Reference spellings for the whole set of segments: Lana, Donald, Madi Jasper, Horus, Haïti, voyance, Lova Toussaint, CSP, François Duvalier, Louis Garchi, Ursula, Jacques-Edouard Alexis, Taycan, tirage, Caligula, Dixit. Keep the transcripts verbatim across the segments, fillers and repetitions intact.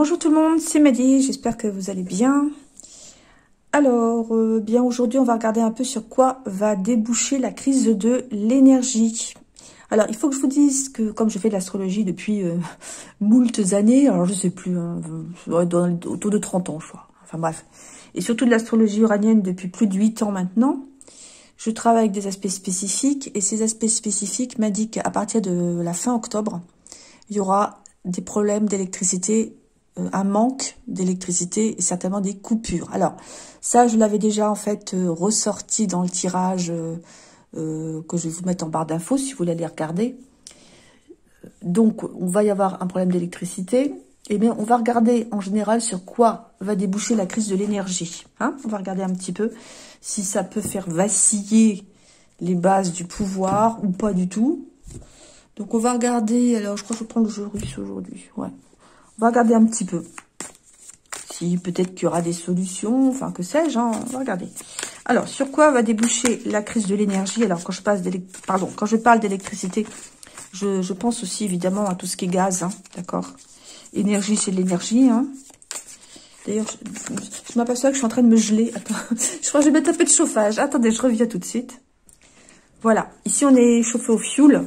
Bonjour tout le monde, c'est Madi, j'espère que vous allez bien. Alors, euh, bien aujourd'hui, on va regarder un peu sur quoi va déboucher la crise de l'énergie. Alors, il faut que je vous dise que, comme je fais de l'astrologie depuis euh, moultes années, alors je sais plus, hein, dans, autour de trente ans, je crois. Enfin bref, et surtout de l'astrologie uranienne depuis plus de huit ans maintenant, je travaille avec des aspects spécifiques, et ces aspects spécifiques m'indiquent qu'à partir de la fin octobre, il y aura des problèmes d'électricité, un manque d'électricité et certainement des coupures. Alors, ça, je l'avais déjà en fait euh, ressorti dans le tirage euh, euh, que je vais vous mettre en barre d'infos si vous voulez aller regarder. Donc, on va y avoir un problème d'électricité. Eh bien, on va regarder en général sur quoi va déboucher la crise de l'énergie. Hein, on va regarder un petit peu si ça peut faire vaciller les bases du pouvoir ou pas du tout. Donc, on va regarder... Alors, je crois que je prends le jeu russe aujourd'hui. Ouais. On va regarder un petit peu. Si peut-être qu'il y aura des solutions, enfin que sais-je, hein, on va regarder. Alors, sur quoi va déboucher la crise de l'énergie? Alors, quand je passe pardon, quand je parle d'électricité, je, je pense aussi évidemment à tout ce qui est gaz, hein, d'accord? Énergie, c'est de l'énergie, hein. D'ailleurs, je, je m'aperçois que je suis en train de me geler. Attends, je crois que je vais mettre un peu de chauffage. Attendez, je reviens tout de suite. Voilà, ici on est chauffé au fioul.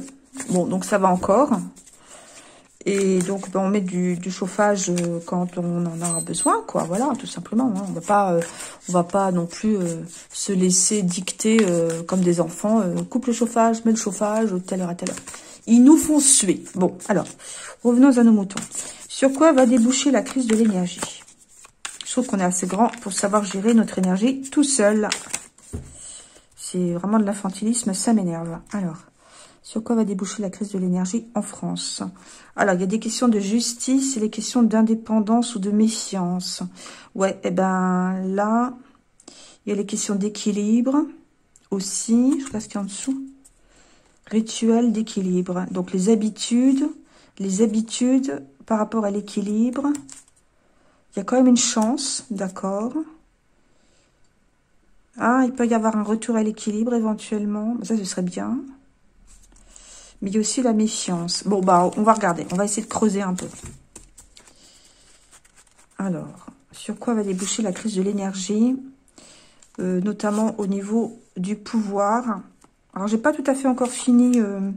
Bon, donc ça va encore. Et donc, ben, on met du, du chauffage euh, quand on en aura besoin, quoi. Voilà, tout simplement. Hein. On va pas, euh, on va pas non plus euh, se laisser dicter euh, comme des enfants. Euh, coupe le chauffage, mets le chauffage, telle heure à telle heure. Ils nous font suer. Bon, alors, revenons à nos moutons. Sur quoi va déboucher la crise de l'énergie? Je trouve qu'on est assez grand pour savoir gérer notre énergie tout seul. C'est vraiment de l'infantilisme, ça m'énerve. Alors... Sur quoi va déboucher la crise de l'énergie en France? Alors, il y a des questions de justice et les questions d'indépendance ou de méfiance. Ouais, et eh ben là, il y a les questions d'équilibre aussi. Je regarde ce qu'il y a en dessous. Rituel d'équilibre. Donc, les habitudes, les habitudes par rapport à l'équilibre. Il y a quand même une chance, d'accord. Ah, il peut y avoir un retour à l'équilibre éventuellement. Ça, ce serait bien. Mais il y a aussi la méfiance. Bon, bah, on va regarder. On va essayer de creuser un peu. Alors, sur quoi va déboucher la crise de l'énergie, euh, notamment au niveau du pouvoir. Alors, j'ai pas tout à fait encore fini euh,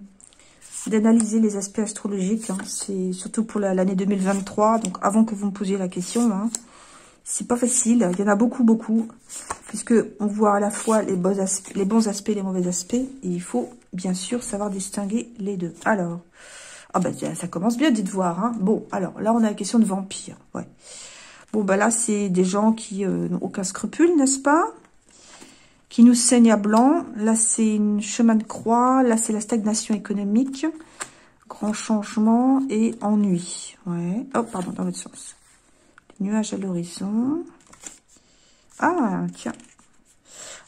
d'analyser les aspects astrologiques. Hein. C'est surtout pour l'année deux mille vingt-trois. Donc, avant que vous me posiez la question, hein, c'est pas facile. Il y en a beaucoup, beaucoup. Puisque on voit à la fois les bons aspects, les bons aspects et les mauvais aspects. Et il faut... bien sûr, savoir distinguer les deux. Alors, ah bah, ça commence bien, dites voir. Hein. Bon, alors, là, on a la question de vampire. Ouais. Bon, bah là, c'est des gens qui euh, n'ont aucun scrupule, n'est-ce pas? Qui nous saignent à blanc. Là, c'est une chemin de croix. Là, c'est la stagnation économique. Grand changement et ennui. Ouais. Oh, pardon, dans l'autre sens. Les nuages à l'horizon. Ah, tiens.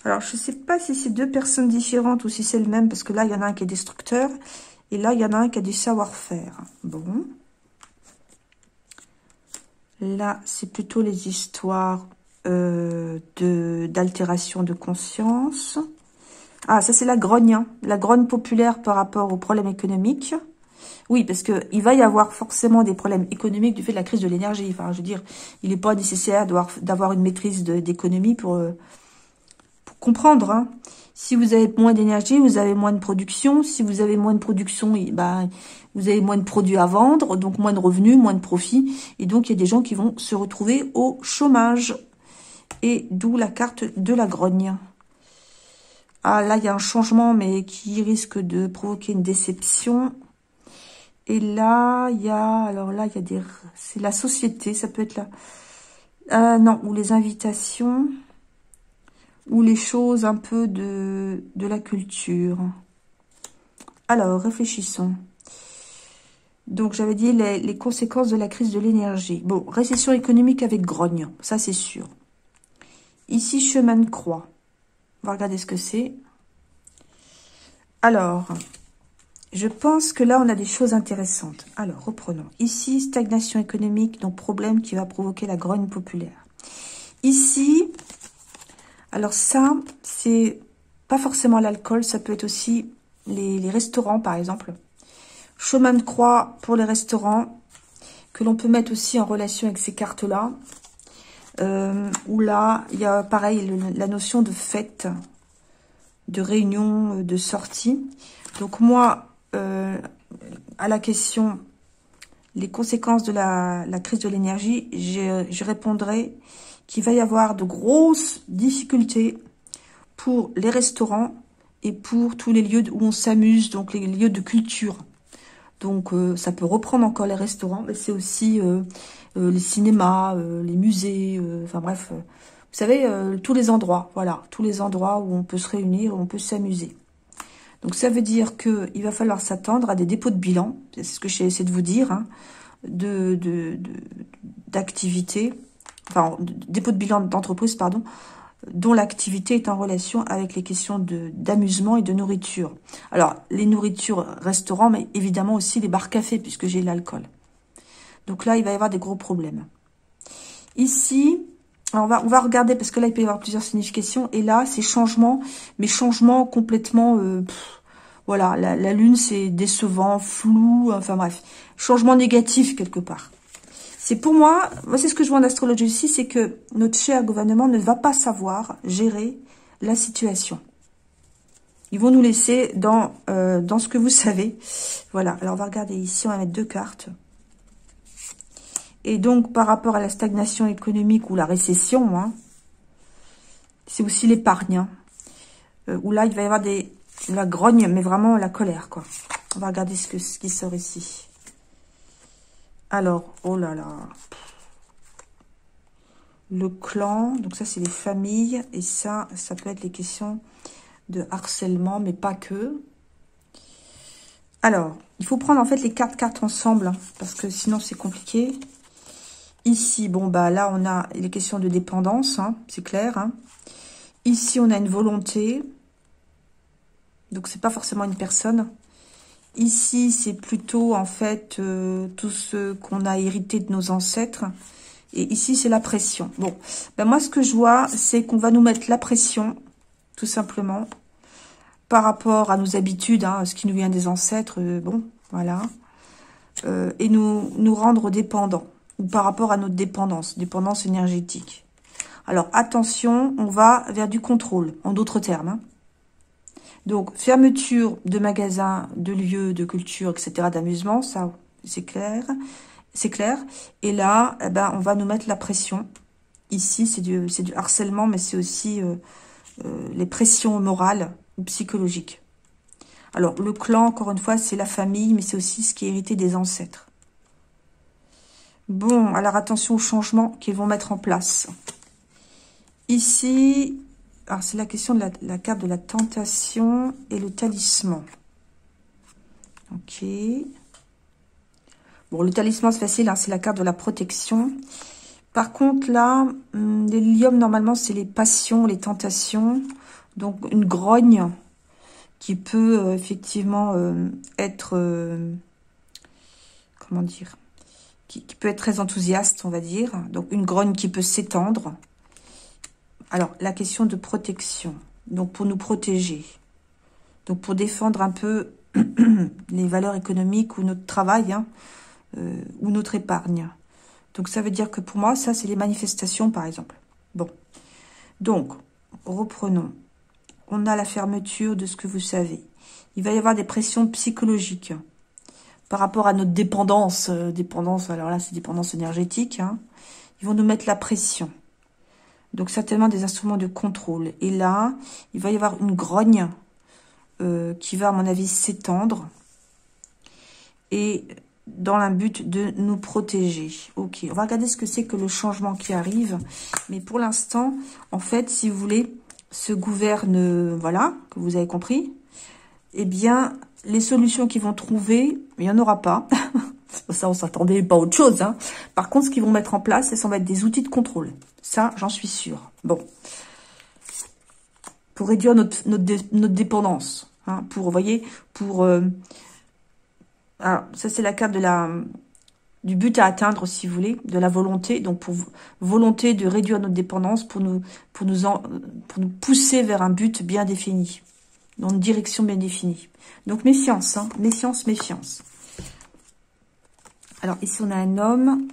Alors, je ne sais pas si c'est deux personnes différentes ou si c'est le même, parce que là, il y en a un qui est destructeur, et là, il y en a un qui a du savoir-faire. Bon. Là, c'est plutôt les histoires euh, de d'altération de conscience. Ah, ça, c'est la grogne, hein. La grogne populaire par rapport aux problèmes économiques. Oui, parce qu'il va y avoir forcément des problèmes économiques du fait de la crise de l'énergie. Enfin, je veux dire, il n'est pas nécessaire d'avoir une maîtrise d'économie pour... Euh, comprendre, hein. Si vous avez moins d'énergie, vous avez moins de production. Si vous avez moins de production, bah, vous avez moins de produits à vendre, donc moins de revenus, moins de profits. Et donc, il y a des gens qui vont se retrouver au chômage. Et d'où la carte de la grogne. Ah, là, il y a un changement, mais qui risque de provoquer une déception. Et là, il y a... Alors là, il y a des... C'est la société, ça peut être là. Euh, non, ou les invitations... ou les choses un peu de, de la culture. Alors, réfléchissons. Donc, j'avais dit les, les conséquences de la crise de l'énergie. Bon, récession économique avec grogne, ça c'est sûr. Ici, chemin de croix. On va regarder ce que c'est. Alors, je pense que là, on a des choses intéressantes. Alors, reprenons. Ici, stagnation économique, donc problème qui va provoquer la grogne populaire. Ici... Alors ça, c'est pas forcément l'alcool, ça peut être aussi les, les restaurants, par exemple. Chemin de croix pour les restaurants, que l'on peut mettre aussi en relation avec ces cartes-là. Euh, où là, il y a pareil le, la notion de fête, de réunion, de sortie. Donc moi, euh, à la question, les conséquences de la, la crise de l'énergie, je, je répondrai qu'il va y avoir de grosses difficultés pour les restaurants et pour tous les lieux où on s'amuse, donc les lieux de culture. Donc euh, ça peut reprendre encore les restaurants, mais c'est aussi euh, euh, les cinémas, euh, les musées, euh, enfin bref, euh, vous savez, euh, tous les endroits, voilà, tous les endroits où on peut se réunir, où on peut s'amuser. Donc ça veut dire qu'il va falloir s'attendre à des dépôts de bilan, c'est ce que j'ai essayé de vous dire, hein, de, de, de, d'activité, enfin de, dépôts de bilan d'entreprise, pardon, dont l'activité est en relation avec les questions de d'amusement et de nourriture. Alors, les nourritures, restaurants, mais évidemment aussi les bars-cafés, puisque j'ai l'alcool. Donc là, il va y avoir des gros problèmes. Ici, on va, on va regarder, parce que là, il peut y avoir plusieurs significations. Et là, c'est changement, mais changement complètement... Euh, pff, voilà, la, la lune, c'est décevant, flou, enfin bref. Changement négatif, quelque part. C'est pour moi, moi c'est ce que je vois en astrologie ici, c'est que notre cher gouvernement ne va pas savoir gérer la situation. Ils vont nous laisser dans, euh, dans ce que vous savez. Voilà, alors on va regarder ici, on va mettre deux cartes. Et donc par rapport à la stagnation économique ou la récession, hein, c'est aussi l'épargne. Hein, où là il va y avoir des, la grogne, mais vraiment la colère, quoi. On va regarder ce, que, ce qui sort ici. Alors, oh là là, le clan, donc ça c'est les familles, et ça, ça peut être les questions de harcèlement, mais pas que. Alors, il faut prendre en fait les quatre cartes ensemble, hein, parce que sinon c'est compliqué. Ici, bon bah là on a les questions de dépendance, hein, c'est clair. Hein. Ici on a une volonté, donc c'est pas forcément une personne. Ici, c'est plutôt, en fait, euh, tout ce qu'on a hérité de nos ancêtres. Et ici, c'est la pression. Bon, ben moi, ce que je vois, c'est qu'on va nous mettre la pression, tout simplement, par rapport à nos habitudes, hein, ce qui nous vient des ancêtres, euh, bon, voilà. Euh, et nous, nous rendre dépendants, ou par rapport à notre dépendance, dépendance énergétique. Alors, attention, on va vers du contrôle, en d'autres termes, hein. Donc, fermeture de magasins, de lieux, de culture, et cetera, d'amusement, ça, c'est clair. C'est clair. Et là, eh ben, on va nous mettre la pression. Ici, c'est du, c'est du harcèlement, mais c'est aussi euh, euh, les pressions morales ou psychologiques. Alors, le clan, encore une fois, c'est la famille, mais c'est aussi ce qui est hérité des ancêtres. Bon, alors attention aux changements qu'ils vont mettre en place. Ici... Alors, c'est la question de la, la carte de la tentation et le talisman. Ok. Bon, le talisman, c'est facile, hein, c'est la carte de la protection. Par contre, là, hum, l'hélium, normalement, c'est les passions, les tentations. Donc, une grogne qui peut euh, effectivement euh, être... Euh, comment dire qui, qui peut être très enthousiaste, on va dire. Donc, une grogne qui peut s'étendre. Alors, la question de protection, donc pour nous protéger, donc pour défendre un peu les valeurs économiques ou notre travail, hein, euh, ou notre épargne. Donc, ça veut dire que pour moi, ça, c'est les manifestations, par exemple. Bon, donc, reprenons. On a la fermeture de ce que vous savez. Il va y avoir des pressions psychologiques par rapport à notre dépendance. Euh, dépendance, alors là, c'est dépendance énergétique. Hein. Ils vont nous mettre la pression. Donc, certainement des instruments de contrôle. Et là, il va y avoir une grogne euh, qui va, à mon avis, s'étendre. Et dans le but de nous protéger. Ok, on va regarder ce que c'est que le changement qui arrive. Mais pour l'instant, en fait, si vous voulez, ce gouverne, voilà, que vous avez compris, eh bien, les solutions qu'ils vont trouver, il n'y en aura pas. Ça, on s'attendait pas à autre chose. Hein. Par contre, ce qu'ils vont mettre en place, ça va être des outils de contrôle. Ça, j'en suis sûre. Bon. Pour réduire notre, notre, dé, notre dépendance. Hein, pour, vous voyez, pour... Euh, alors, ça, c'est la carte de la, du but à atteindre, si vous voulez, de la volonté. Donc, pour volonté de réduire notre dépendance, pour nous, pour nous, en, pour nous pousser vers un but bien défini. Dans une direction bien définie. Donc, méfiance. Hein, méfiance, méfiance. Alors, ici, on a un homme.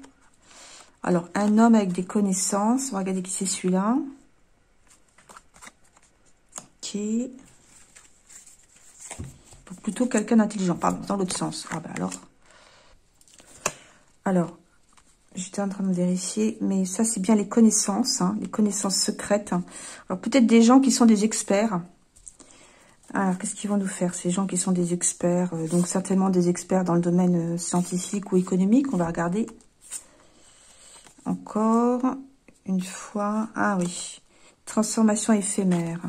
Alors, un homme avec des connaissances. On va regarder qui c'est celui-là. Ok. Plutôt quelqu'un d'intelligent. Pardon, dans l'autre sens. Ah, ben alors. Alors, j'étais en train de vérifier. Mais ça, c'est bien les connaissances. Hein, les connaissances secrètes. Hein. Alors, peut-être des gens qui sont des experts. Alors, qu'est-ce qu'ils vont nous faire, ces gens qui sont des experts, euh, donc certainement des experts dans le domaine euh, scientifique ou économique. On va regarder encore une fois. Ah oui, transformation éphémère.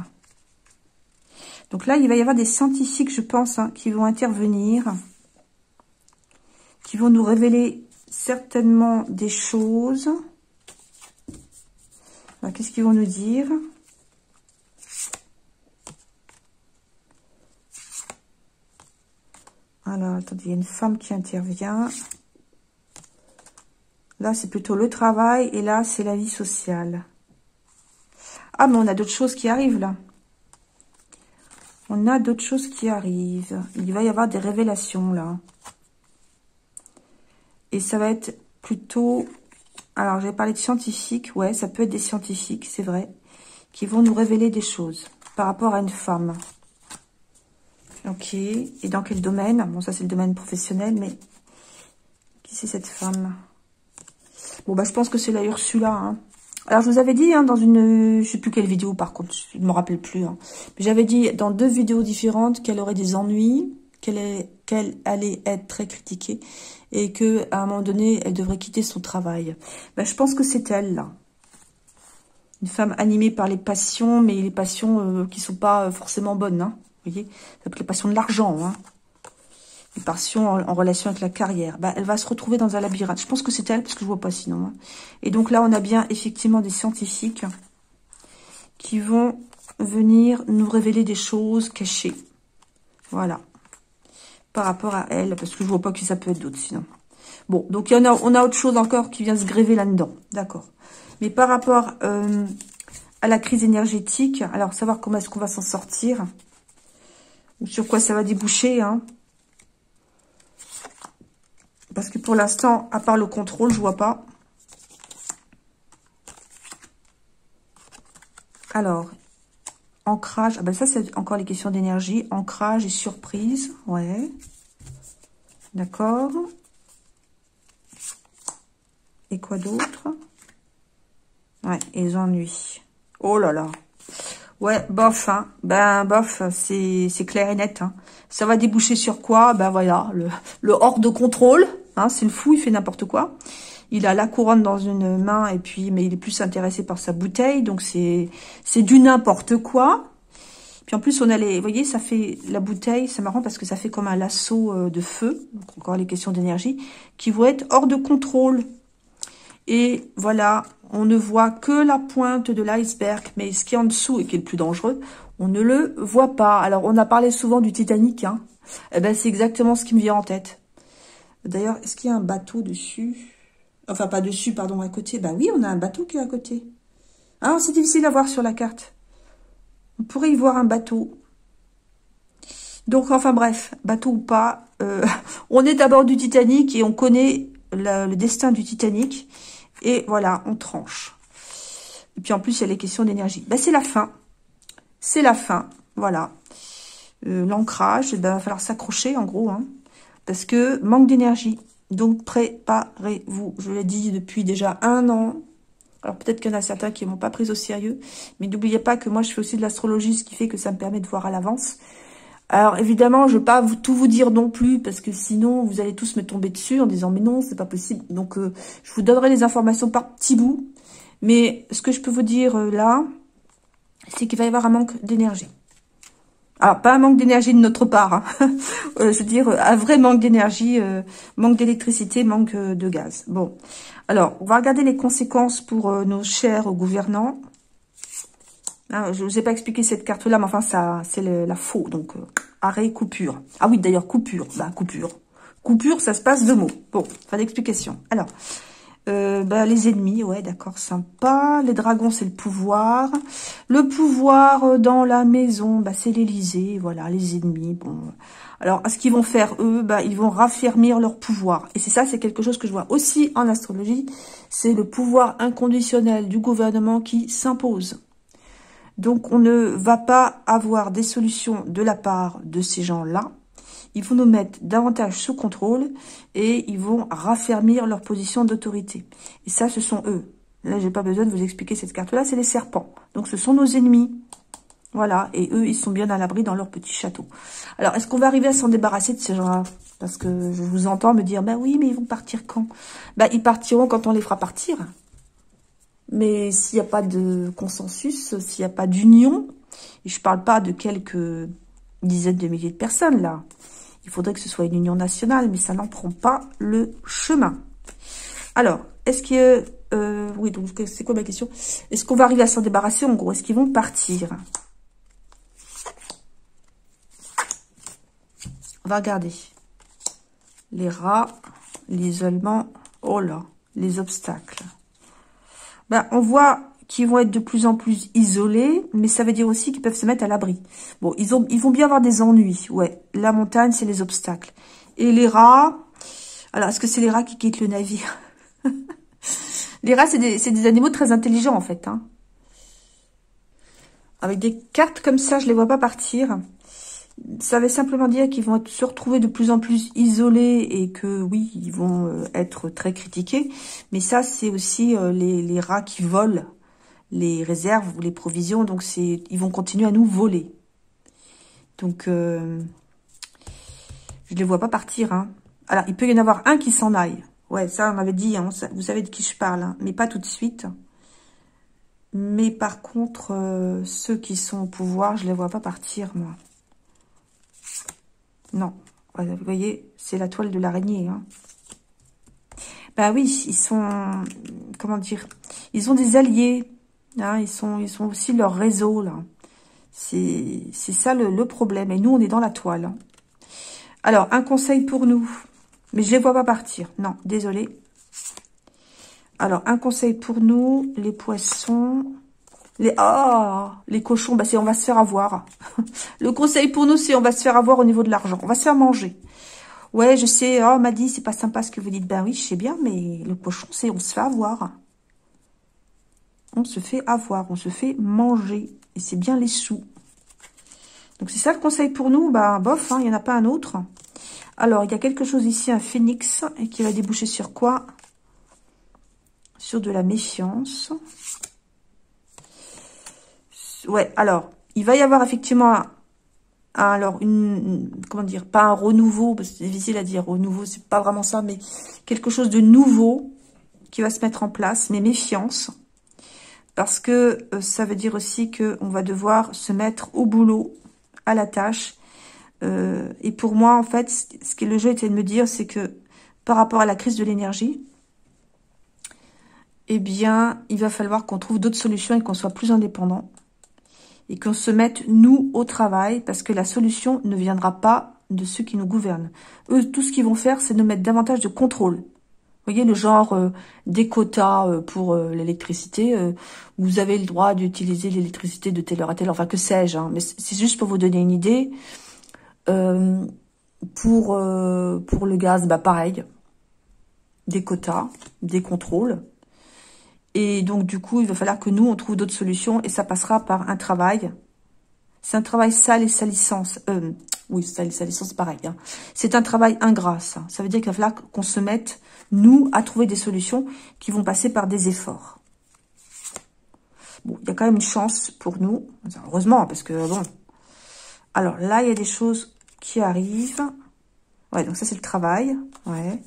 Donc là, il va y avoir des scientifiques, je pense, hein, qui vont intervenir, qui vont nous révéler certainement des choses. Qu'est-ce qu'ils vont nous dire ? Alors, attendez, il y a une femme qui intervient. Là, c'est plutôt le travail. Et là, c'est la vie sociale. Ah, mais on a d'autres choses qui arrivent, là. On a d'autres choses qui arrivent. Il va y avoir des révélations, là. Et ça va être plutôt... Alors, j'avais parlé de scientifiques. Ouais, ça peut être des scientifiques, c'est vrai. Qui vont nous révéler des choses par rapport à une femme. Ok, et dans quel domaine? Bon, ça c'est le domaine professionnel, mais qui c'est cette femme? Bon, bah je pense que c'est la Ursula. Hein. Alors je vous avais dit hein, dans une, je sais plus quelle vidéo par contre, je ne me rappelle plus. Hein. Mais j'avais dit dans deux vidéos différentes qu'elle aurait des ennuis, qu'elle est... qu'elle allait être très critiquée et que à un moment donné elle devrait quitter son travail. Bah je pense que c'est elle là. Une femme animée par les passions, mais les passions euh, qui sont pas forcément bonnes. Hein. Vous voyez, ça peut être la passion de l'argent, hein. Une passion en, en relation avec la carrière. Bah, elle va se retrouver dans un labyrinthe. Je pense que c'est elle, parce que je vois pas sinon. Hein. Et donc là, on a bien effectivement des scientifiques qui vont venir nous révéler des choses cachées. Voilà. Par rapport à elle, parce que je vois pas que ça peut être d'autres sinon. Bon, donc il y en a, on a autre chose encore qui vient se gréver là-dedans. D'accord. Mais par rapport euh, à la crise énergétique, alors savoir comment est-ce qu'on va s'en sortir. Ou sur quoi ça va déboucher, hein. Parce que pour l'instant, à part le contrôle, je vois pas. Alors, ancrage. Ah ben ça, c'est encore les questions d'énergie. Ancrage et surprise. Ouais. D'accord. Et quoi d'autre? Ouais, et les ennuis. Oh là là. Ouais, bof, hein. Ben, bof, c'est clair et net. Hein. Ça va déboucher sur quoi? Ben voilà, le, le hors de contrôle. Hein, c'est le fou, il fait n'importe quoi. Il a la couronne dans une main, et puis, mais il est plus intéressé par sa bouteille. Donc, c'est du n'importe quoi. Puis, en plus, on a les... Vous voyez, ça fait la bouteille. C'est marrant parce que ça fait comme un lasso de feu. Donc, encore les questions d'énergie. Qui vont être hors de contrôle. Et voilà, on ne voit que la pointe de l'iceberg, mais ce qui est en dessous et qui est le plus dangereux, on ne le voit pas. Alors, on a parlé souvent du Titanic, hein. Eh ben, c'est exactement ce qui me vient en tête. D'ailleurs, est-ce qu'il y a un bateau dessus? Enfin, pas dessus, pardon, à côté. Ben oui, on a un bateau qui est à côté. Ah, c'est difficile à voir sur la carte. On pourrait y voir un bateau. Donc, enfin bref, bateau ou pas, euh, on est à bord du Titanic et on connaît le, le destin du Titanic. Et voilà, on tranche. Et puis en plus, il y a les questions d'énergie. Ben, c'est la fin. C'est la fin. Voilà. Euh, L'ancrage, ben, va falloir s'accrocher en gros. Hein, parce que manque d'énergie. Donc préparez-vous. Je l'ai dit depuis déjà un an. Alors peut-être qu'il y en a certains qui ne m'ont pas prise au sérieux. Mais n'oubliez pas que moi, je fais aussi de l'astrologie, ce qui fait que ça me permet de voir à l'avance. Alors évidemment, je ne vais pas vous, tout vous dire non plus, parce que sinon, vous allez tous me tomber dessus en disant « mais non, c'est pas possible ». Donc euh, je vous donnerai les informations par petits bouts. Mais ce que je peux vous dire euh, là, c'est qu'il va y avoir un manque d'énergie. Alors, pas un manque d'énergie de notre part. Hein. euh, je veux dire, un vrai manque d'énergie, euh, manque d'électricité, manque euh, de gaz. Bon, alors, on va regarder les conséquences pour euh, nos chers gouvernants. Hein, je ne vous ai pas expliqué cette carte-là, mais enfin, ça, c'est la faux. Donc, euh, arrêt, coupure. Ah oui, d'ailleurs, coupure. Bah, coupure. Coupure, ça se passe deux mots. Bon, fin d'explication. Alors, Euh, bah, les ennemis, ouais, d'accord, sympa. Les dragons, c'est le pouvoir. Le pouvoir dans la maison, bah, c'est l'Élysée. Voilà, les ennemis, bon. Alors, ce qu'ils vont faire, eux, bah, ils vont raffermir leur pouvoir. Et c'est ça, c'est quelque chose que je vois aussi en astrologie. C'est le pouvoir inconditionnel du gouvernement qui s'impose. Donc, on ne va pas avoir des solutions de la part de ces gens-là. Ils vont nous mettre davantage sous contrôle et ils vont raffermir leur position d'autorité. Et ça, ce sont eux. Là, j'ai pas besoin de vous expliquer cette carte-là, c'est les serpents. Donc, ce sont nos ennemis. Voilà, et eux, ils sont bien à l'abri dans leur petit château. Alors, est-ce qu'on va arriver à s'en débarrasser de ces gens-là? Parce que je vous entends me dire, bah oui, mais ils vont partir quand? Bah, ils partiront quand on les fera partir. Mais s'il n'y a pas de consensus, s'il n'y a pas d'union, et je ne parle pas de quelques dizaines de milliers de personnes, là. Il faudrait que ce soit une union nationale, mais ça n'en prend pas le chemin. Alors, est-ce que... Euh, oui, donc c'est quoi ma question? Est-ce qu'on va arriver à s'en débarrasser, en gros? Est-ce qu'ils vont partir? On va regarder. Les rats, l'isolement, oh là, les obstacles. Ben, on voit qu'ils vont être de plus en plus isolés, mais ça veut dire aussi qu'ils peuvent se mettre à l'abri. Bon, ils, ont, ils vont bien avoir des ennuis, ouais. La montagne, c'est les obstacles. Et les rats, alors, est-ce que c'est les rats qui quittent le navire? Les rats, c'est des, des animaux très intelligents, en fait. Hein. Avec des cartes comme ça, je les vois pas partir. Ça veut simplement dire qu'ils vont se retrouver de plus en plus isolés et que, oui, ils vont être très critiqués. Mais ça, c'est aussi les, les rats qui volent les réserves ou les provisions. Donc, c'est ils vont continuer à nous voler. Donc, euh, je les vois pas partir. Hein. Alors, il peut y en avoir un qui s'en aille. Ouais, ça, on m'avait dit, hein, ça, vous savez de qui je parle, hein, mais pas tout de suite. Mais par contre, euh, ceux qui sont au pouvoir, je les vois pas partir, moi. Non, vous voyez, c'est la toile de l'araignée. Hein. Bah oui, ils sont, comment dire, ils ont des alliés. Hein, ils sont, ils sont aussi leur réseau, là. C'est ça le, le problème. Et nous, on est dans la toile. Alors, un conseil pour nous. Mais je ne les vois pas partir. Non, désolé. Alors, un conseil pour nous. Les poissons... Les, oh, les cochons, bah c'est on va se faire avoir. Le conseil pour nous, c'est on va se faire avoir au niveau de l'argent. On va se faire manger. Ouais, je sais, oh, Madi, c'est pas sympa ce que vous dites. Ben oui, je sais bien, mais le cochon, c'est on se fait avoir. On se fait avoir, on se fait manger. Et c'est bien les sous. Donc, c'est ça le conseil pour nous. Bah, bof, hein, il n'y en a pas un autre. Alors, il y a quelque chose ici, un phénix, et qui va déboucher sur quoi? Sur de la méfiance. Ouais, alors, il va y avoir effectivement un, un, alors une, une, comment dire, pas un renouveau, parce que c'est difficile à dire, renouveau, c'est pas vraiment ça, mais quelque chose de nouveau qui va se mettre en place, mais méfiance, parce que euh, ça veut dire aussi qu'on va devoir se mettre au boulot, à la tâche, euh, et pour moi, en fait, ce que le jeu était de me dire, c'est que par rapport à la crise de l'énergie, eh bien, il va falloir qu'on trouve d'autres solutions et qu'on soit plus indépendant. Et qu'on se mette, nous, au travail, parce que la solution ne viendra pas de ceux qui nous gouvernent. Eux, tout ce qu'ils vont faire, c'est nous mettre davantage de contrôle. Vous voyez, le genre euh, des quotas euh, pour euh, l'électricité. Euh, vous avez le droit d'utiliser l'électricité de telle heure à telle heure. Enfin, que sais-je, hein, mais c'est juste pour vous donner une idée. Euh, pour, euh, pour le gaz, bah pareil. Des quotas, des contrôles. Et donc, du coup, il va falloir que nous, on trouve d'autres solutions. Et ça passera par un travail. C'est un travail sale et salissance. Euh, oui, sale et salissance, c'est pareil. Hein. C'est un travail ingrat, ça. Ça veut dire qu'il va falloir qu'on se mette, nous, à trouver des solutions qui vont passer par des efforts. Bon, il y a quand même une chance pour nous. Heureusement, parce que, bon. Alors, là, il y a des choses qui arrivent. Ouais, donc ça, c'est le travail. Ouais.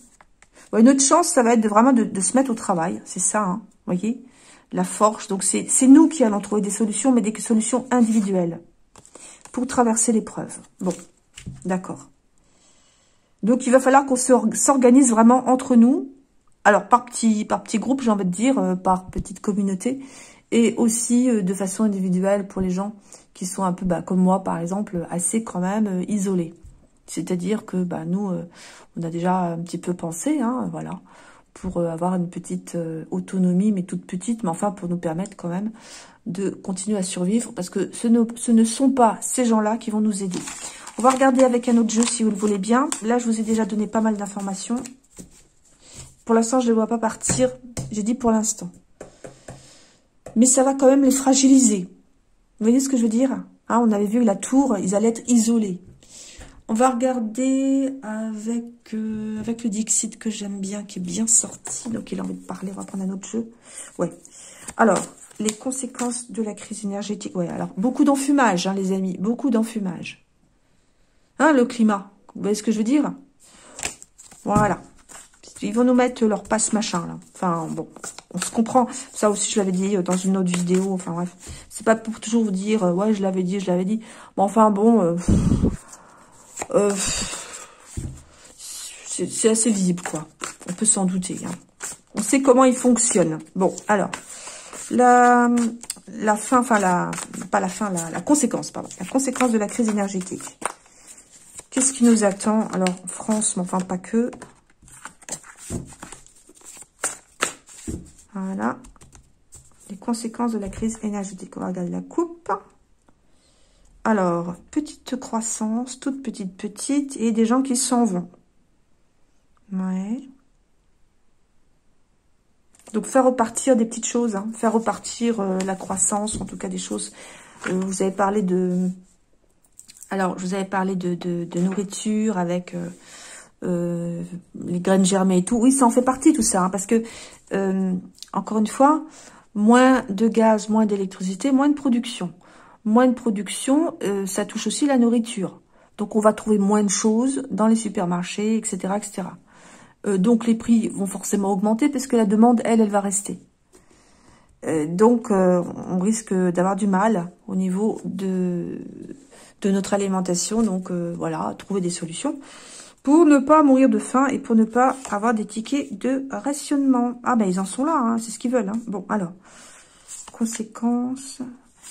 Ouais, une autre chance, ça va être de, vraiment de, de se mettre au travail. C'est ça, hein. Vous voyez, la forge, donc c'est nous qui allons trouver des solutions, mais des solutions individuelles pour traverser l'épreuve. Bon, d'accord. Donc, il va falloir qu'on s'organise vraiment entre nous, alors par petits par petit groupes, j'ai envie de dire, euh, par petite communauté, et aussi euh, de façon individuelle pour les gens qui sont un peu, bah, comme moi par exemple, assez quand même euh, isolés. C'est-à-dire que bah, nous, euh, on a déjà un petit peu pensé, hein, voilà. pour avoir une petite euh, autonomie, mais toute petite, mais enfin pour nous permettre quand même de continuer à survivre, parce que ce ne, ce ne sont pas ces gens-là qui vont nous aider. On va regarder avec un autre jeu si vous le voulez bien. Là, je vous ai déjà donné pas mal d'informations. Pour l'instant, je ne les vois pas partir. J'ai dit pour l'instant. Mais ça va quand même les fragiliser. Vous voyez ce que je veux dire, hein, on avait vu que la tour, ils allaient être isolés. On va regarder avec, euh, avec le Dixit que j'aime bien, qui est bien sorti. Donc, il a envie de parler. On va prendre un autre jeu. Ouais. Alors, les conséquences de la crise énergétique. Ouais, alors, beaucoup d'enfumage, hein, les amis. Beaucoup d'enfumage. Hein, le climat. Vous voyez ce que je veux dire? Voilà. Ils vont nous mettre leur passe machin, là. Enfin, bon, on se comprend. Ça aussi, je l'avais dit dans une autre vidéo. Enfin, bref. C'est pas pour toujours vous dire, euh, ouais, je l'avais dit, je l'avais dit. Mais enfin, bon... Euh, Euh, c'est assez visible, quoi. On peut s'en douter. Hein. On sait comment ils fonctionnent. Bon, alors, la, la fin, enfin, la, pas la fin, la, la conséquence, pardon. La conséquence de la crise énergétique. Qu'est-ce qui nous attend? Alors, France, mais enfin, pas que. Voilà. Les conséquences de la crise énergétique. On va regarder la coupe. Alors, petite croissance, toute petite, petite, et des gens qui s'en vont. Ouais. Donc, faire repartir des petites choses, hein. Faire repartir euh, la croissance, en tout cas des choses. Euh, vous avez parlé de... Alors, je vous avais parlé de, de, de nourriture avec euh, euh, les graines germées et tout. Oui, ça en fait partie tout ça, hein, parce que, euh, encore une fois, moins de gaz, moins d'électricité, moins de production. Moins de production, euh, ça touche aussi la nourriture. Donc, on va trouver moins de choses dans les supermarchés, et cetera, et cetera. Euh, donc, les prix vont forcément augmenter parce que la demande, elle, elle va rester. Euh, donc, euh, on risque d'avoir du mal au niveau de, de notre alimentation. Donc, euh, voilà, trouver des solutions pour ne pas mourir de faim et pour ne pas avoir des tickets de rationnement. Ah, ben, ils en sont là, hein, c'est ce qu'ils veulent. Hein. Bon, alors, conséquences...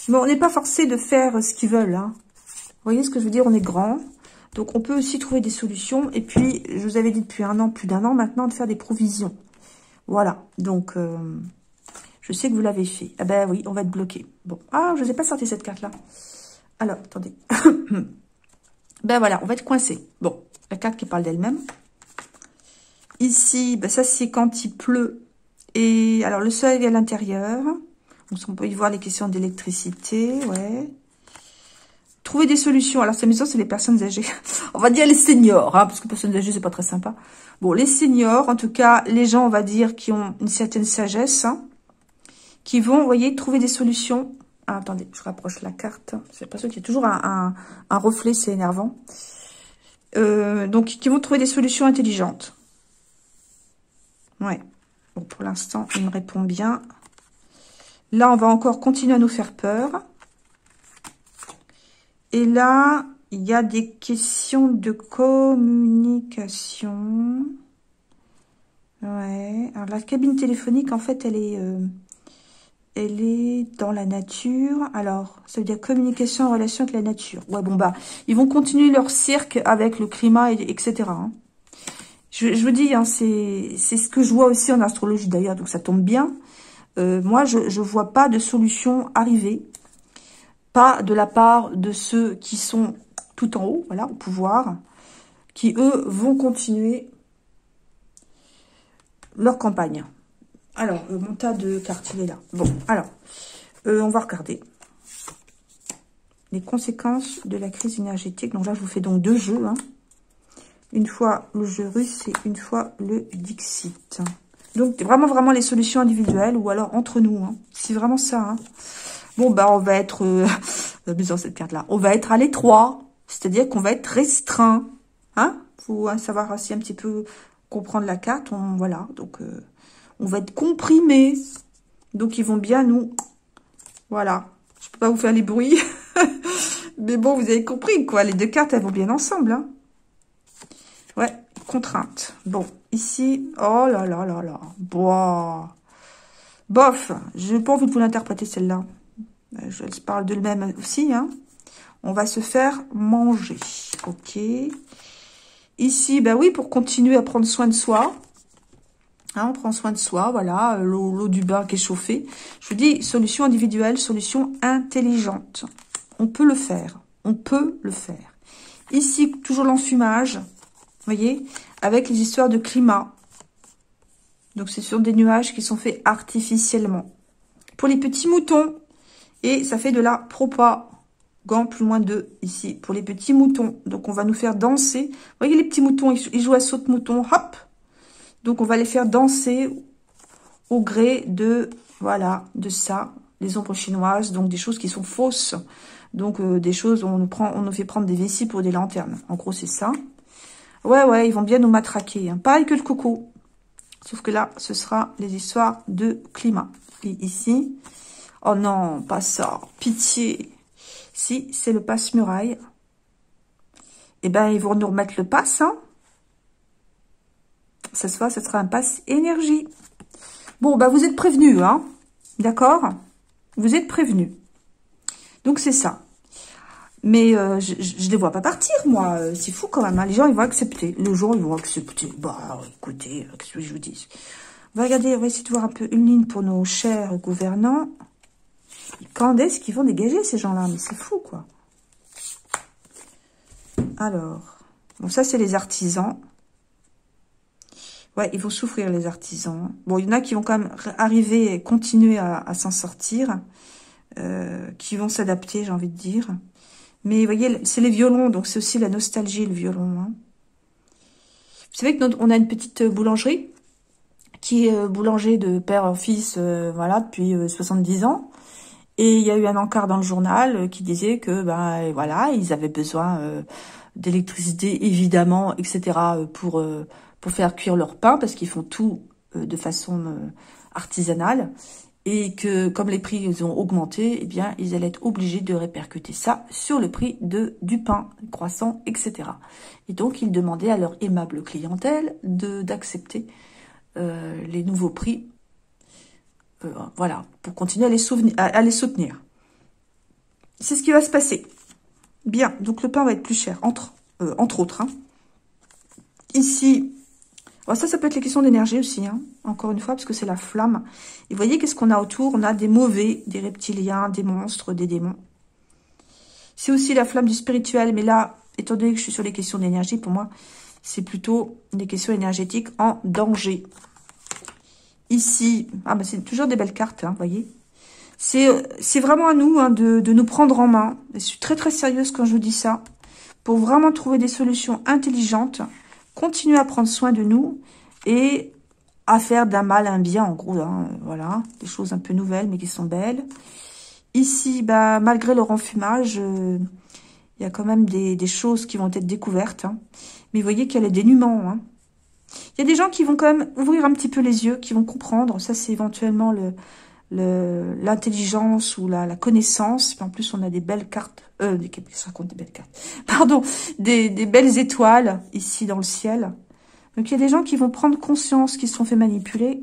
Bon, on n'est pas forcé de faire ce qu'ils veulent. Hein. Vous voyez ce que je veux dire? On est grand. Donc, on peut aussi trouver des solutions. Et puis, je vous avais dit depuis un an, plus d'un an maintenant, de faire des provisions. Voilà. Donc, euh, je sais que vous l'avez fait. Ah ben oui, on va être bloqué. Bon. Ah, je ne vous ai pas sorti cette carte-là. Alors, attendez. Ben voilà, on va être coincé. Bon, la carte qui parle d'elle-même. Ici, ben ça, c'est quand il pleut. Et alors, le soleil est à l'intérieur. Donc, on peut y voir les questions d'électricité, ouais. Trouver des solutions. Alors, c'est amusant, c'est les personnes âgées. On va dire les seniors, hein, parce que personnes âgées, c'est pas très sympa. Bon, les seniors, en tout cas, les gens, on va dire, qui ont une certaine sagesse, hein, qui vont, vous voyez, trouver des solutions. Ah, attendez, je rapproche la carte. J'ai l'impression qu'il y a toujours un, un, un reflet, c'est énervant. Euh, donc, qui vont trouver des solutions intelligentes. Ouais. Bon, pour l'instant, il me répond bien. Là, on va encore continuer à nous faire peur. Et là, il y a des questions de communication. Ouais. Alors, la cabine téléphonique, en fait, elle est, euh, elle est dans la nature. Alors, ça veut dire communication en relation avec la nature. Ouais, bon, bah, ils vont continuer leur cirque avec le climat, et, etc. Hein. Je, je vous dis, hein, c'est ce que je vois aussi en astrologie, d'ailleurs, donc ça tombe bien. Euh, moi, je ne vois pas de solution arriver, pas de la part de ceux qui sont tout en haut, voilà, au pouvoir, qui, eux, vont continuer leur campagne. Alors, euh, mon tas de cartes, il est là. Bon, alors, euh, on va regarder les conséquences de la crise énergétique. Donc là, je vous fais donc deux jeux, hein. Une fois le jeu russe et une fois le Dixit. Donc, vraiment, vraiment les solutions individuelles ou alors entre nous. Hein. C'est vraiment ça. Hein. Bon, bah, on va être... Euh, amusant cette carte-là. On va être à l'étroit. C'est-à-dire qu'on va être restreint. Hein, faut hein, savoir aussi un petit peu comprendre la carte. On, voilà. Donc, euh, on va être comprimé. Donc, ils vont bien nous... Voilà. Je peux pas vous faire les bruits. Mais bon, vous avez compris, quoi. Les deux cartes, elles vont bien ensemble. Hein. Ouais. Contrainte. Bon, ici, oh là là là là, boah, bof, je n'ai pas envie de vous l'interpréter celle-là, je parle de le même aussi, hein. On va se faire manger, ok, ici, ben oui, pour continuer à prendre soin de soi, hein, on prend soin de soi, voilà, l'eau du bain qui est chauffée. Je vous dis, solution individuelle, solution intelligente. On peut le faire, on peut le faire. Ici, toujours l'enfumage, voyez, avec les histoires de climat. Donc, c'est sur des nuages qui sont faits artificiellement. Pour les petits moutons, et ça fait de la propagande, plus loin de ici, pour les petits moutons. Donc, on va nous faire danser. Vous voyez, les petits moutons, ils jouent à saute-mouton, hop. Donc, on va les faire danser au gré de, voilà, de ça, les ombres chinoises, donc des choses qui sont fausses. Donc, euh, des choses, on nous, prend, on nous fait prendre des vessies pour des lanternes. En gros, c'est ça. Ouais, ouais, ils vont bien nous matraquer. Hein. Pareil que le coco. Sauf que là, ce sera les histoires de climat. Et ici, oh non, pas ça, pitié. Si, c'est le passe-muraille. Eh ben, ils vont nous remettre le passe. Hein. Ça se voit, ce sera un passe-énergie. Bon, bah, vous êtes prévenus, hein. D'accord? Vous êtes prévenus. Donc, c'est ça. Mais euh, je ne les vois pas partir, moi. C'est fou quand même. Hein. Les gens, ils vont accepter. Les gens, ils vont accepter. Bah, écoutez, qu'est-ce que je vous dis? On va regarder, on va essayer de voir un peu une ligne pour nos chers gouvernants. Quand est-ce qu'ils vont dégager, ces gens-là? Mais c'est fou, quoi. Alors, bon, ça, c'est les artisans. Ouais, ils vont souffrir, les artisans. Bon, il y en a qui vont quand même arriver et continuer à, à s'en sortir. Euh, qui vont s'adapter, j'ai envie de dire. Mais vous voyez, c'est les violons, donc c'est aussi la nostalgie, le violon. Hein. Vous savez qu'on a une petite boulangerie qui est boulanger de père en fils, euh, voilà, depuis euh, soixante-dix ans. Et il y a eu un encart dans le journal qui disait que, ben voilà, ils avaient besoin euh, d'électricité, évidemment, et cetera, pour, euh, pour faire cuire leur pain, parce qu'ils font tout euh, de façon euh, artisanale. Et que, comme les prix ils ont augmenté, eh bien, ils allaient être obligés de répercuter ça sur le prix de, du pain, croissant, et cetera. Et donc, ils demandaient à leur aimable clientèle de d'accepter euh, les nouveaux prix, euh, voilà, pour continuer à les, souvenir, à, à les soutenir. C'est ce qui va se passer. Bien, donc le pain va être plus cher, entre, euh, entre autres. Hein. Ici... Ça, ça peut être les questions d'énergie aussi, hein, encore une fois, parce que c'est la flamme. Et vous voyez, qu'est-ce qu'on a autour? On a des mauvais, des reptiliens, des monstres, des démons. C'est aussi la flamme du spirituel, mais là, étant donné que je suis sur les questions d'énergie, pour moi, c'est plutôt des questions énergétiques en danger. Ici, ah ben c'est toujours des belles cartes, hein, vous voyez. C'est vraiment à nous, hein, de, de nous prendre en main. Je suis très, très sérieuse quand je vous dis ça, pour vraiment trouver des solutions intelligentes. Continuer à prendre soin de nous et à faire d'un mal un bien, en gros, hein, voilà, des choses un peu nouvelles, mais qui sont belles. Ici, bah, malgré leur enfumage, il euh, y a quand même des, des choses qui vont être découvertes. Hein. Mais vous voyez qu'il y a les dénûments. Il hein. y a des gens qui vont quand même ouvrir un petit peu les yeux, qui vont comprendre. Ça, c'est éventuellement le, le, l'intelligence ou la, la connaissance. En plus, on a des belles cartes. Euh, des, qu'est-ce qu'on raconte, des belles cartes. Pardon, des, des belles étoiles ici dans le ciel. Donc il y a des gens qui vont prendre conscience, qui se sont fait manipuler.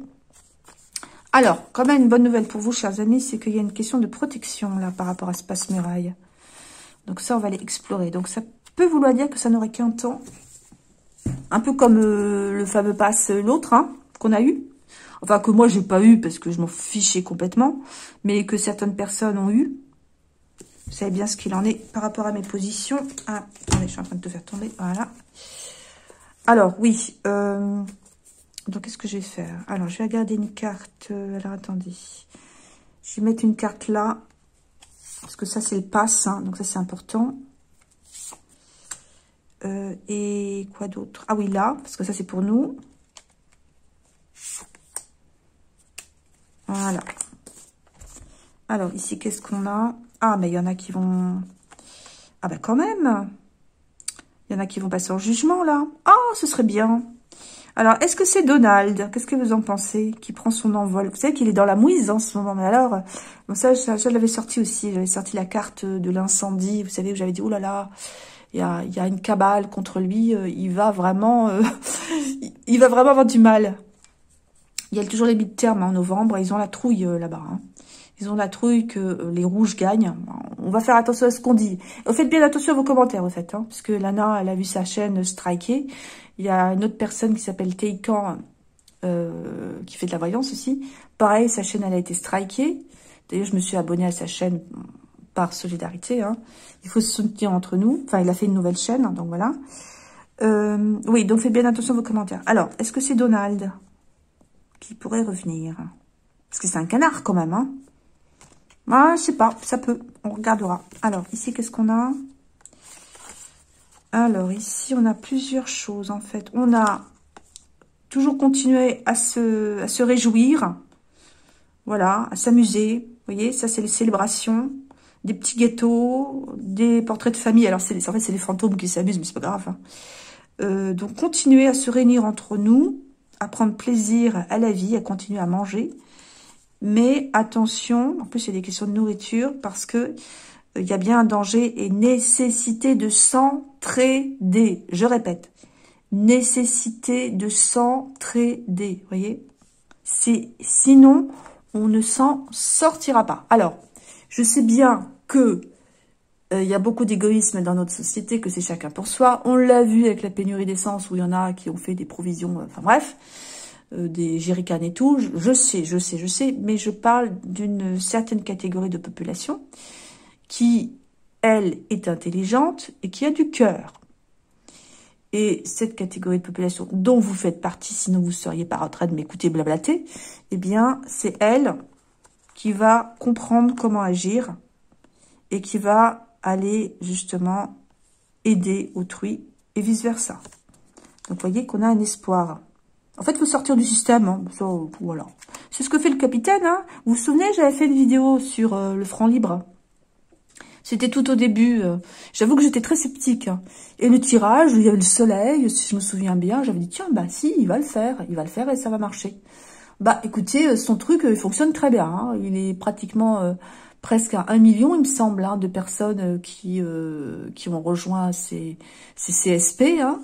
Alors, quand même une bonne nouvelle pour vous, chers amis, c'est qu'il y a une question de protection là par rapport à ce passe-muraille. Donc ça, on va aller explorer. Donc ça peut vouloir dire que ça n'aurait qu'un temps, un peu comme euh, le fameux passe l'autre hein, qu'on a eu. Enfin que moi j'ai pas eu parce que je m'en fichais complètement, mais que certaines personnes ont eu. Vous savez bien ce qu'il en est par rapport à mes positions. Ah, attendez, je suis en train de te faire tomber. Voilà. Alors, oui. Euh, donc, qu'est-ce que je vais faire? Alors, je vais regarder une carte. Alors, attendez. Je vais mettre une carte là. Parce que ça, c'est le pass. Hein, donc, ça, c'est important. Euh, et quoi d'autre? Ah oui, là. Parce que ça, c'est pour nous. Voilà. Alors, ici, qu'est-ce qu'on a? Ah, mais il y en a qui vont... Ah ben quand même. Il y en a qui vont passer en jugement, là. Ah, oh, ce serait bien. Alors, est-ce que c'est Donald? Qu'est-ce que vous en pensez? Qui prend son envol? Vous savez qu'il est dans la mouise en ce moment. Mais alors, bon, ça, ça, ça je l'avais sorti aussi. J'avais sorti la carte de l'incendie. Vous savez, où j'avais dit, oh là là, il y a, y a une cabale contre lui. Il va vraiment... Euh, il va vraiment avoir du mal. Il y a toujours les mid-termes en novembre. Ils ont la trouille, là-bas, hein. Ils ont la trouille que les rouges gagnent. On va faire attention à ce qu'on dit. Faites bien attention à vos commentaires, en fait. Hein, parce que Lana, elle a vu sa chaîne striker. Il y a une autre personne qui s'appelle Taycan euh, qui fait de la voyance aussi. Pareil, sa chaîne, elle a été strikée. D'ailleurs, je me suis abonnée à sa chaîne par solidarité. Hein. Il faut se soutenir entre nous. Enfin, il a fait une nouvelle chaîne, donc voilà. Euh, oui, donc faites bien attention à vos commentaires. Alors, est-ce que c'est Donald qui pourrait revenir? Parce que c'est un canard quand même. Hein. Ah, je sais pas, ça peut. On regardera. Alors, ici, qu'est-ce qu'on a? Alors, ici, on a plusieurs choses, en fait. On a toujours continué à se, à se réjouir. Voilà, à s'amuser. Vous voyez, ça, c'est les célébrations. Des petits gâteaux, des portraits de famille. Alors, c'est en fait, c'est les fantômes qui s'amusent, mais c'est pas grave. Hein. Euh, donc, continuer à se réunir entre nous, à prendre plaisir à la vie, à continuer à manger. Mais attention, en plus, il y a des questions de nourriture, parce que il y a bien un danger et nécessité de s'entraider. Je répète, nécessité de s'entraider, vous voyez. Sinon, on ne s'en sortira pas. Alors, je sais bien que euh, il y a beaucoup d'égoïsme dans notre société, que c'est chacun pour soi. On l'a vu avec la pénurie d'essence, où il y en a qui ont fait des provisions, euh, enfin bref, euh, des jerrycans et tout. Je, je sais, je sais, je sais, mais je parle d'une certaine catégorie de population qui, elle, est intelligente et qui a du cœur. Et cette catégorie de population dont vous faites partie, sinon vous ne seriez pas en train de m'écouter blablater, eh bien, c'est elle qui va comprendre comment agir et qui va aller, justement, aider autrui et vice-versa. Donc, vous voyez qu'on a un espoir. En fait, il faut sortir du système. Hein. Ça, voilà. C'est ce que fait le capitaine. Hein. Vous vous souvenez, j'avais fait une vidéo sur euh, le franc libre. C'était tout au début. J'avoue que j'étais très sceptique. Et le tirage, il y avait le soleil, si je me souviens bien, j'avais dit, tiens, bah si, il va le faire. Il va le faire et ça va marcher. Bah, écoutez, son truc, il fonctionne très bien. Hein. Il est pratiquement euh, presque à un million, il me semble, hein, de personnes qui, euh, qui ont rejoint ces, ces C S P. Hein,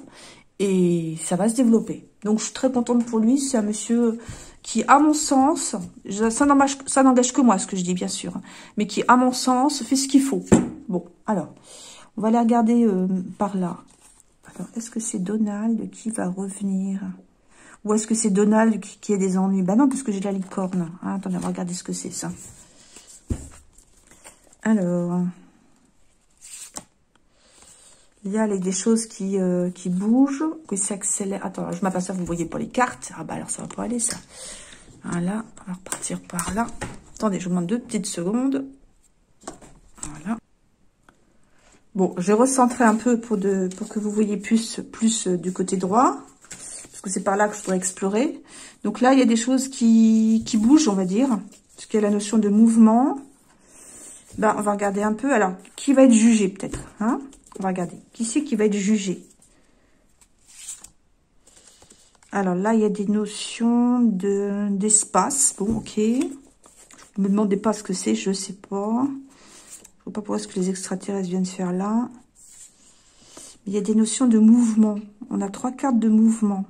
et ça va se développer. Donc, je suis très contente pour lui. C'est un monsieur qui, à mon sens, ça n'engage que moi, ce que je dis, bien sûr, mais qui, à mon sens, fait ce qu'il faut. Bon, alors, on va aller regarder euh, par là. Alors, est-ce que c'est Donald qui va revenir? Ou est-ce que c'est Donald qui, qui a des ennuis? Ben non, parce que j'ai la licorne. Hein, attendez, on va regarder ce que c'est, ça. Alors, il y a les, des choses qui, euh, qui bougent, qui s'accélèrent. Attends, je m'aperçois, vous voyez pas les cartes. Ah bah alors ça va pas aller ça. Voilà, on va repartir par là. Attendez, je vous demande deux petites secondes. Voilà. Bon, j'ai recentré un peu pour, de, pour que vous voyez plus, plus du côté droit. Parce que c'est par là que je pourrais explorer. Donc là, il y a des choses qui, qui bougent, on va dire. Parce qu'il y a la notion de mouvement. Ben, on va regarder un peu. Alors, qui va être jugé peut-être, hein? On va regarder. Qui c'est qui va être jugé? Alors là, il y a des notions de d'espace. Bon, ok. Ne me demandez pas ce que c'est, je sais pas. Je vois pas pourquoi est-ce que les extraterrestres viennent faire là. Mais il y a des notions de mouvement. On a trois cartes de mouvement.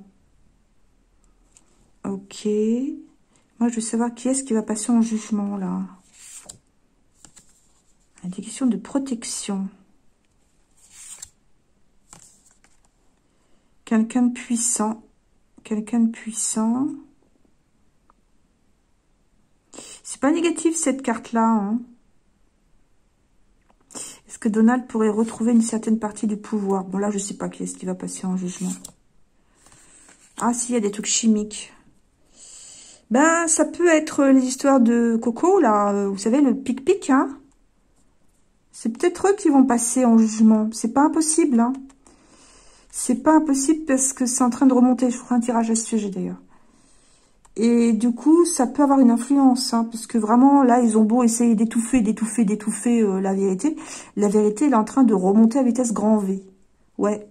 Ok. Moi, je veux savoir qui est-ce qui va passer en jugement, là. Il y a des questions de protection. Quelqu'un de puissant. Quelqu'un de puissant. C'est pas négatif, cette carte-là. Hein. Est-ce que Donald pourrait retrouver une certaine partie du pouvoir? Bon, là, je sais pas qui est-ce qui va passer en jugement. Ah, si, il y a des trucs chimiques. Ben, ça peut être les histoires de Coco, là. Vous savez, le pic-pic, hein. C'est peut-être eux qui vont passer en jugement. C'est pas impossible, hein. C'est pas impossible parce que c'est en train de remonter. Je ferai un tirage à ce sujet d'ailleurs. Et du coup, ça peut avoir une influence. Hein, parce que vraiment, là, ils ont beau essayer d'étouffer, d'étouffer, d'étouffer euh, la vérité. La vérité, elle est en train de remonter à vitesse grand V. Ouais.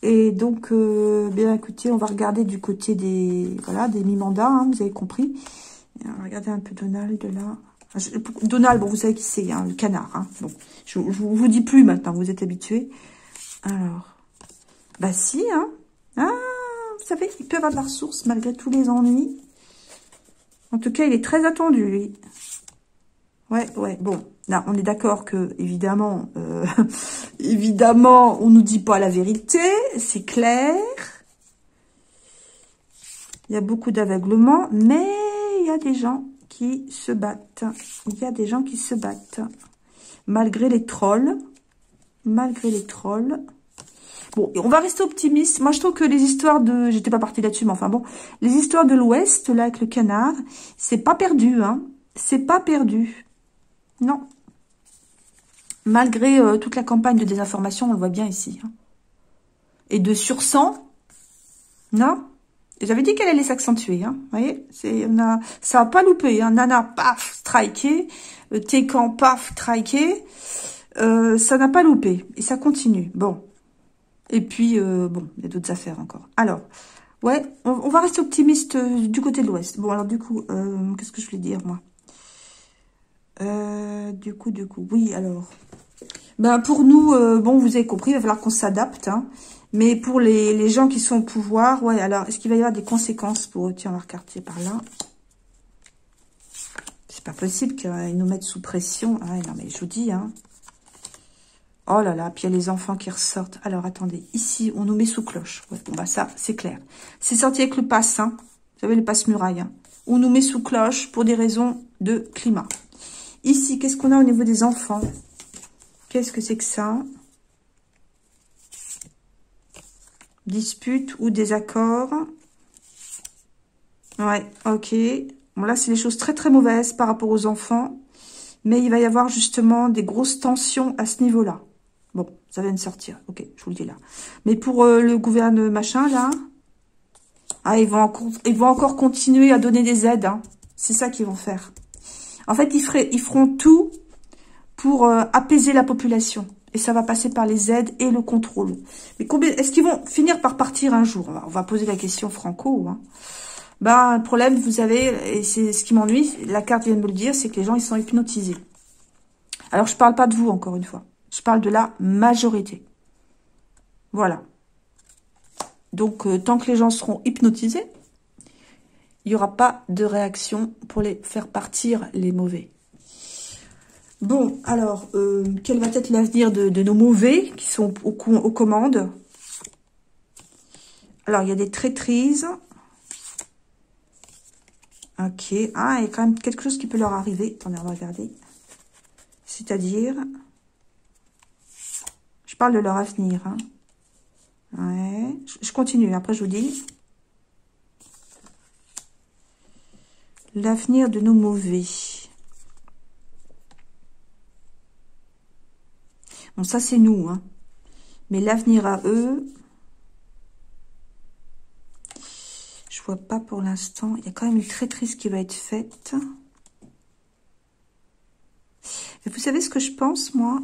Et donc, euh, bien écoutez, on va regarder du côté des voilà des mi-mandats. Hein, vous avez compris. Regardez un peu Donald là. Enfin, je, Donald, bon, vous savez qui c'est, hein, le canard. Hein. Bon, je ne vous dis plus maintenant, vous êtes habitués. Alors, bah si, hein. Ah, vous savez, il peut avoir de la ressource malgré tous les ennuis. En tout cas, il est très attendu, lui. Ouais, ouais, bon. Là, on est d'accord que, évidemment, euh, évidemment, on ne nous dit pas la vérité. C'est clair. Il y a beaucoup d'aveuglement, mais il y a des gens qui se battent. Il y a des gens qui se battent. Malgré les trolls. Malgré les trolls. Bon, on va rester optimiste. Moi, je trouve que les histoires de... J'étais pas partie là-dessus, mais enfin bon. Les histoires de l'Ouest, là, avec le canard, c'est pas perdu, hein. C'est pas perdu. Non. Malgré euh, toute la campagne de désinformation, on le voit bien ici. Hein. Et de sur cent, non. J'avais dit qu'elle allait s'accentuer, hein. Vous voyez, c'est, on a, ça a pas loupé, hein. Nana, paf, strikée. Taycan, paf, strikée. Euh, ça n'a pas loupé. Et ça continue. Bon. Et puis, euh, bon, il y a d'autres affaires encore. Alors, ouais, on, on va rester optimiste euh, du côté de l'Ouest. Bon, alors du coup, euh, qu'est-ce que je voulais dire, moi euh, Du coup, du coup, oui, alors. Ben, pour nous, euh, bon, vous avez compris, il va falloir qu'on s'adapte, hein. Mais pour les, les gens qui sont au pouvoir, ouais, alors, est-ce qu'il va y avoir des conséquences pour... Tiens, on va recarter par là. C'est pas possible qu'ils nous mettent sous pression. Ah, non, mais je vous dis, hein. Oh là là, puis il y a les enfants qui ressortent. Alors, attendez, ici, on nous met sous cloche. Ouais, bon, bah ça, c'est clair. C'est sorti avec le pass, hein. Vous savez, le passe-muraille. Hein. On nous met sous cloche pour des raisons de climat. Ici, qu'est-ce qu'on a au niveau des enfants? Qu'est-ce que c'est que ça? Dispute ou désaccord. Ouais, ok. Bon, là, c'est des choses très, très mauvaises par rapport aux enfants. Mais il va y avoir justement des grosses tensions à ce niveau-là. Bon, ça vient de sortir. Ok, je vous le dis là. Mais pour euh, le gouvernement machin, là... Ah, ils vont, encore, ils vont encore continuer à donner des aides. Hein. C'est ça qu'ils vont faire. En fait, ils, feraient, ils feront tout pour euh, apaiser la population. Et ça va passer par les aides et le contrôle. Mais combien est-ce qu'ils vont finir par partir un jour? On va poser la question franco. Hein. Ben, le problème, vous avez, et c'est ce qui m'ennuie, la carte vient de me le dire, c'est que les gens, ils sont hypnotisés. Alors, je parle pas de vous, encore une fois. Je parle de la majorité. Voilà. Donc, euh, tant que les gens seront hypnotisés, il n'y aura pas de réaction pour les faire partir, les mauvais. Bon, alors, euh, quel va être l'avenir de, de nos mauvais qui sont au, aux commandes? Alors, il y a des traîtrises. Ok. Ah, il y a quand même quelque chose qui peut leur arriver. Attendez, on va regarder. C'est-à-dire... Je parle de leur avenir. Hein. Ouais. Je continue, après je vous dis. L'avenir de nos mauvais. Bon, ça c'est nous. Hein. Mais l'avenir à eux... Je vois pas pour l'instant. Il y a quand même une traîtrise qui va être faite. Mais vous savez ce que je pense, moi?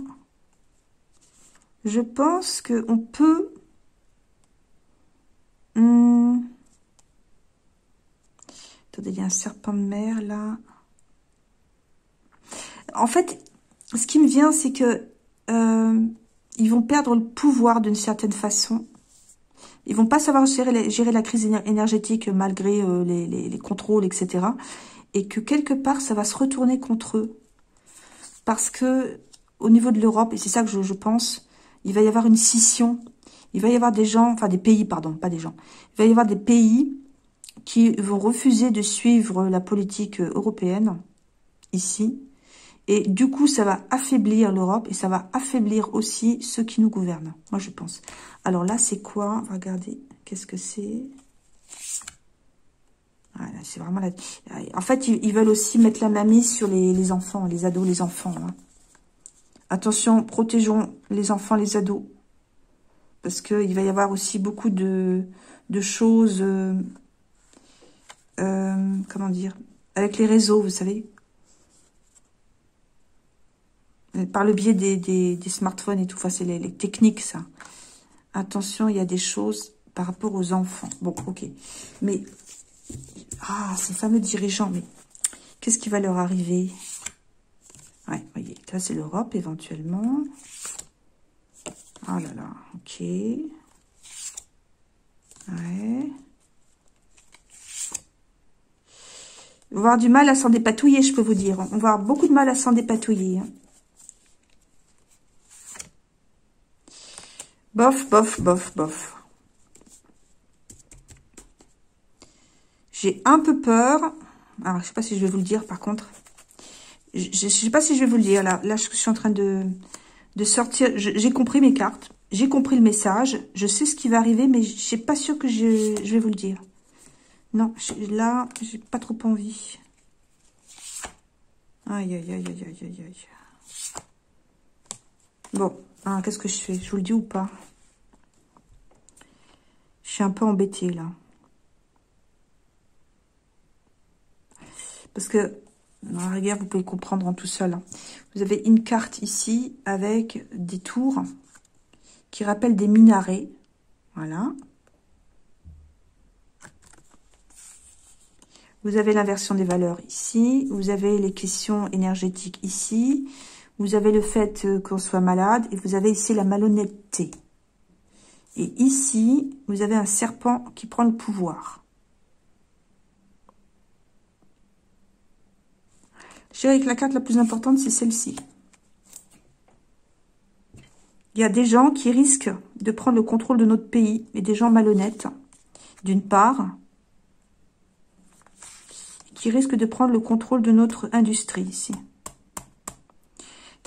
Je pense qu'on peut... Hum... Attendez, il y a un serpent de mer, là. En fait, ce qui me vient, c'est que... Euh, ils vont perdre le pouvoir d'une certaine façon. Ils vont pas savoir gérer la, gérer la crise énergétique malgré euh, les, les, les contrôles, et cetera. Et que quelque part, ça va se retourner contre eux. Parce que au niveau de l'Europe, et c'est ça que je, je pense, il va y avoir une scission. Il va y avoir des gens, enfin des pays, pardon, pas des gens. Il va y avoir des pays qui vont refuser de suivre la politique européenne, ici. Et du coup, ça va affaiblir l'Europe et ça va affaiblir aussi ceux qui nous gouvernent. Moi, je pense. Alors là, c'est quoi? On va regarder. Qu'est-ce que c'est? Voilà, c'est vraiment la... En fait, ils veulent aussi mettre la mamie sur les, les enfants, les ados, les enfants. Hein. Attention, protégeons les enfants, les ados. Parce qu'il va y avoir aussi beaucoup de, de choses... Euh, euh, comment dire? Avec les réseaux, vous savez? Par le biais des, des, des smartphones et tout. Enfin, c'est les, les techniques, ça. Attention, il y a des choses par rapport aux enfants. Bon, ok. Mais, ah, ces fameux dirigeants, mais qu'est-ce qui va leur arriver? Ouais, voyez, ça, c'est l'Europe, éventuellement. Ah là là, ok. Ouais. On va avoir du mal à s'en dépatouiller, je peux vous dire. On va avoir beaucoup de mal à s'en dépatouiller, hein. Bof, bof, bof, bof. J'ai un peu peur. Alors, je ne sais pas si je vais vous le dire, par contre. Je ne sais pas si je vais vous le dire. Là, là je suis en train de, de sortir. J'ai compris mes cartes. J'ai compris le message. Je sais ce qui va arriver, mais je ne suis pas sûre que je, je vais vous le dire. Non, je, là, j'ai pas trop envie. Aïe, aïe, aïe, aïe, aïe, aïe. Bon, hein, qu'est-ce que je fais? Je vous le dis ou pas? Je suis un peu embêtée, là. Parce que, dans la rigueur, vous pouvez le comprendre en tout seul. Hein. Vous avez une carte ici avec des tours qui rappellent des minarets. Voilà. Vous avez l'inversion des valeurs ici. Vous avez les questions énergétiques ici. Vous avez le fait qu'on soit malade. Et vous avez ici la malhonnêteté. Et ici, vous avez un serpent qui prend le pouvoir. Je dirais que la carte la plus importante, c'est celle-ci. Il y a des gens qui risquent de prendre le contrôle de notre pays. Et des gens malhonnêtes, d'une part, qui risque de prendre le contrôle de notre industrie ici.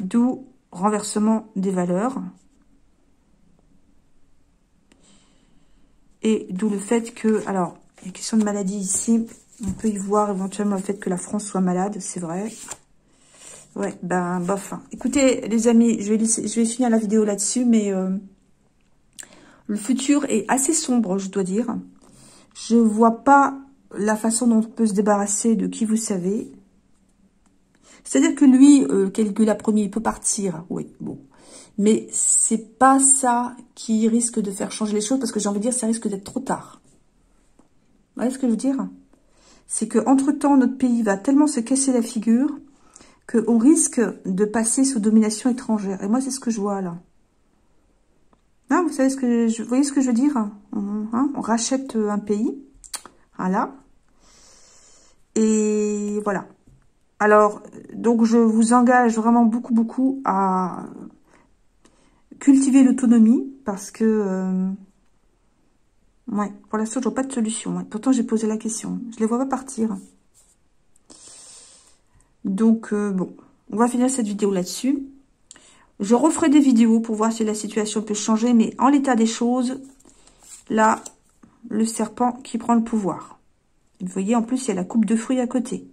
D'où renversement des valeurs. Et d'où le fait que... Alors, il y a question de maladie ici. On peut y voir éventuellement le fait que la France soit malade, c'est vrai. Ouais, ben, bof. Écoutez, les amis, je vais, laisser, je vais finir la vidéo là-dessus, mais euh, le futur est assez sombre, je dois dire. Je vois pas la façon dont on peut se débarrasser de qui vous savez. C'est-à-dire que lui, euh, Caligula premier, il peut partir. Oui, bon. Mais c'est pas ça qui risque de faire changer les choses, parce que j'ai envie de dire, ça risque d'être trop tard. Vous voyez ce que je veux dire? C'est que entre-temps, notre pays va tellement se casser la figure qu'on risque de passer sous domination étrangère. Et moi, c'est ce que je vois, là. Hein, vous savez ce que je, vous voyez ce que je veux dire? Hein, hein, on rachète un pays. Voilà. Et voilà. Alors, donc je vous engage vraiment beaucoup, beaucoup à cultiver l'autonomie parce que, euh, ouais, pour l'instant, je vois pas de solution. Pourtant, j'ai posé la question. Je les vois pas partir. Donc, euh, bon, on va finir cette vidéo là-dessus. Je referai des vidéos pour voir si la situation peut changer, mais en l'état des choses, là, le serpent qui prend le pouvoir. Vous voyez, en plus, il y a la coupe de fruits à côté.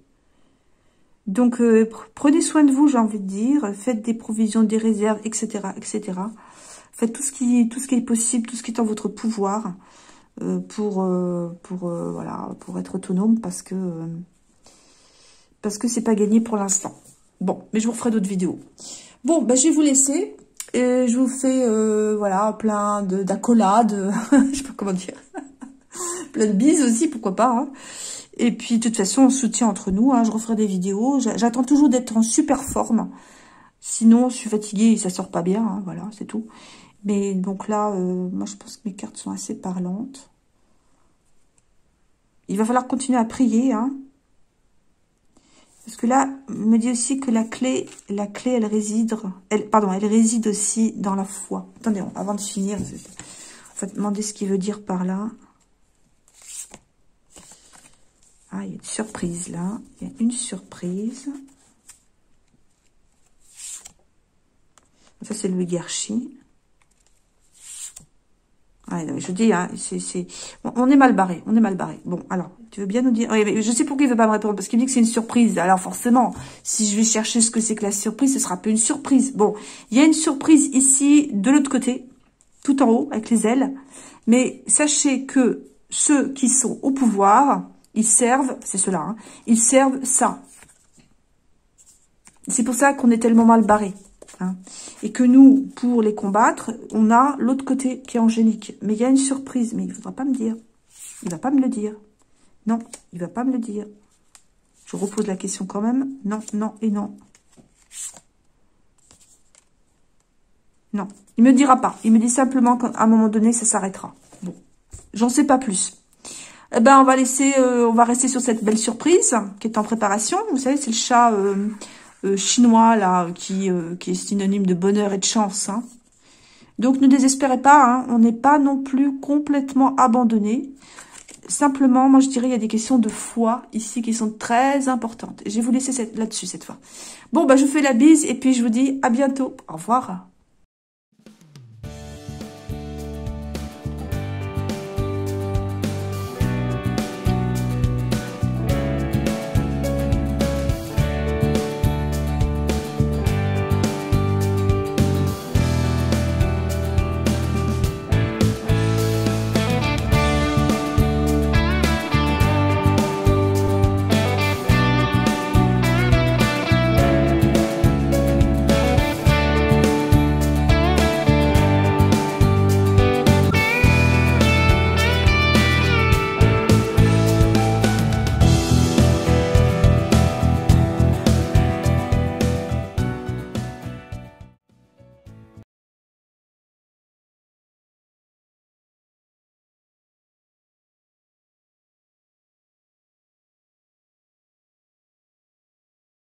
Donc, euh, prenez soin de vous, j'ai envie de dire. Faites des provisions, des réserves, et cetera, et cetera. Faites tout ce qui, tout ce qui est possible, tout ce qui est en votre pouvoir euh, pour, euh, pour, euh, voilà, pour être autonome parce que euh, parce que c'est pas gagné pour l'instant. Bon, mais je vous referai d'autres vidéos. Bon, ben, je vais vous laisser. Et je vous fais euh, voilà, plein d'accolades. Je sais pas comment dire. Plein de bises aussi, pourquoi pas. Hein. Et puis, de toute façon, on se soutient entre nous. Hein. Je referai des vidéos. J'attends toujours d'être en super forme. Sinon, je suis fatiguée et ça sort pas bien. Hein. Voilà, c'est tout. Mais donc là, euh, moi, je pense que mes cartes sont assez parlantes. Il va falloir continuer à prier. Hein. Parce que là, on me dit aussi que la clé, la clé, elle réside... Elle, pardon, elle réside aussi dans la foi. Attendez, avant de finir, on va demander ce qu'il veut dire par là. Ah, il y a une surprise, là. Il y a une surprise. Ça, c'est Louis Garchi. Ah, non, je vous dis, hein, c'est... Bon, on est mal barré, on est mal barré. Bon, alors, tu veux bien nous dire... Oui, mais je sais pourquoi il ne veut pas me répondre, parce qu'il me dit que c'est une surprise. Alors, forcément, si je vais chercher ce que c'est que la surprise, ce sera pas une surprise. Bon, il y a une surprise ici, de l'autre côté, tout en haut, avec les ailes. Mais sachez que ceux qui sont au pouvoir... Ils servent, c'est cela, hein, ils servent ça. C'est pour ça qu'on est tellement mal barré. Hein, et que nous, pour les combattre, on a l'autre côté qui est angélique. Mais il y a une surprise, mais il ne faudra pas me dire. Il ne va pas me le dire. Non, il ne va pas me le dire. Je repose la question quand même. Non, non et non. Non, il ne me dira pas. Il me dit simplement qu'à un moment donné, ça s'arrêtera. Bon, j'en sais pas plus. Eh ben, on va laisser, euh, on va rester sur cette belle surprise qui est en préparation. Vous savez, c'est le chat euh, euh, chinois là qui, euh, qui est synonyme de bonheur et de chance. Hein. Donc, ne désespérez pas. Hein, on n'est pas non plus complètement abandonné. simplement, moi je dirais, il y a des questions de foi ici qui sont très importantes. Je vais vous laisser là-dessus cette fois. Bon, bah, je vous fais la bise et puis je vous dis à bientôt. Au revoir.